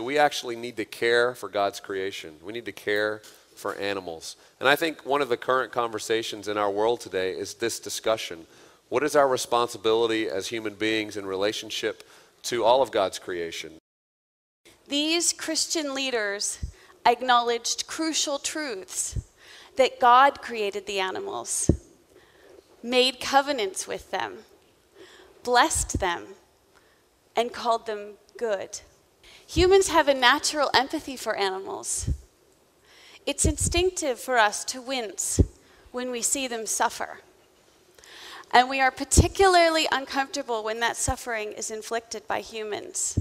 We actually need to care for God's creation. We need to care for animals. And I think one of the current conversations in our world today is this discussion. What is our responsibility as human beings in relationship to all of God's creation? These Christian leaders acknowledged crucial truths, that God created the animals, made covenants with them, blessed them, and called them good. Humans have a natural empathy for animals. It's instinctive for us to wince when we see them suffer. And we are particularly uncomfortable when that suffering is inflicted by humans,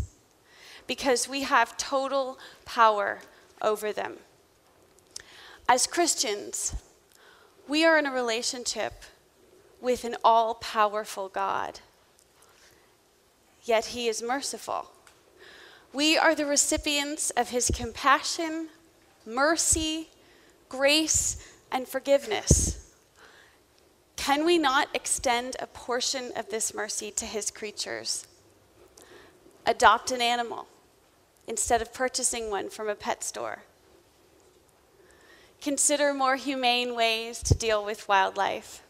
because we have total power over them. As Christians, we are in a relationship with an all-powerful God, yet He is merciful. We are the recipients of His compassion, mercy, grace, and forgiveness. Can we not extend a portion of this mercy to His creatures? Adopt an animal instead of purchasing one from a pet store. Consider more humane ways to deal with wildlife.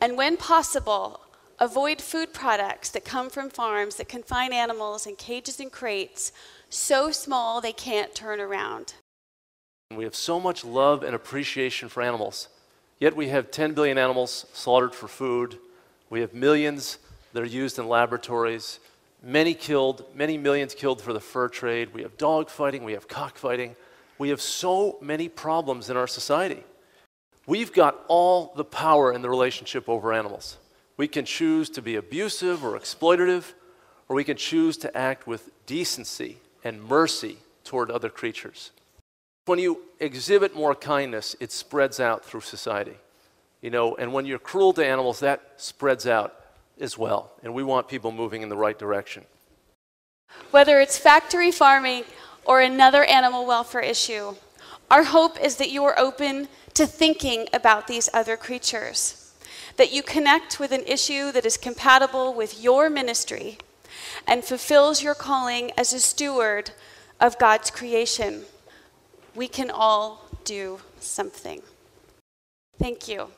And when possible, avoid food products that come from farms that confine animals in cages and crates so small they can't turn around. We have so much love and appreciation for animals, yet we have 10 billion animals slaughtered for food. We have millions that are used in laboratories, many killed, many millions killed for the fur trade. We have dog fighting, we have cockfighting. We have so many problems in our society. We've got all the power in the relationship over animals. We can choose to be abusive or exploitative, or we can choose to act with decency and mercy toward other creatures. When you exhibit more kindness, it spreads out through society. You know, and when you're cruel to animals, that spreads out as well. And we want people moving in the right direction. Whether it's factory farming or another animal welfare issue, our hope is that you are open to thinking about these other creatures, that you connect with an issue that is compatible with your ministry and fulfills your calling as a steward of God's creation. We can all do something. Thank you.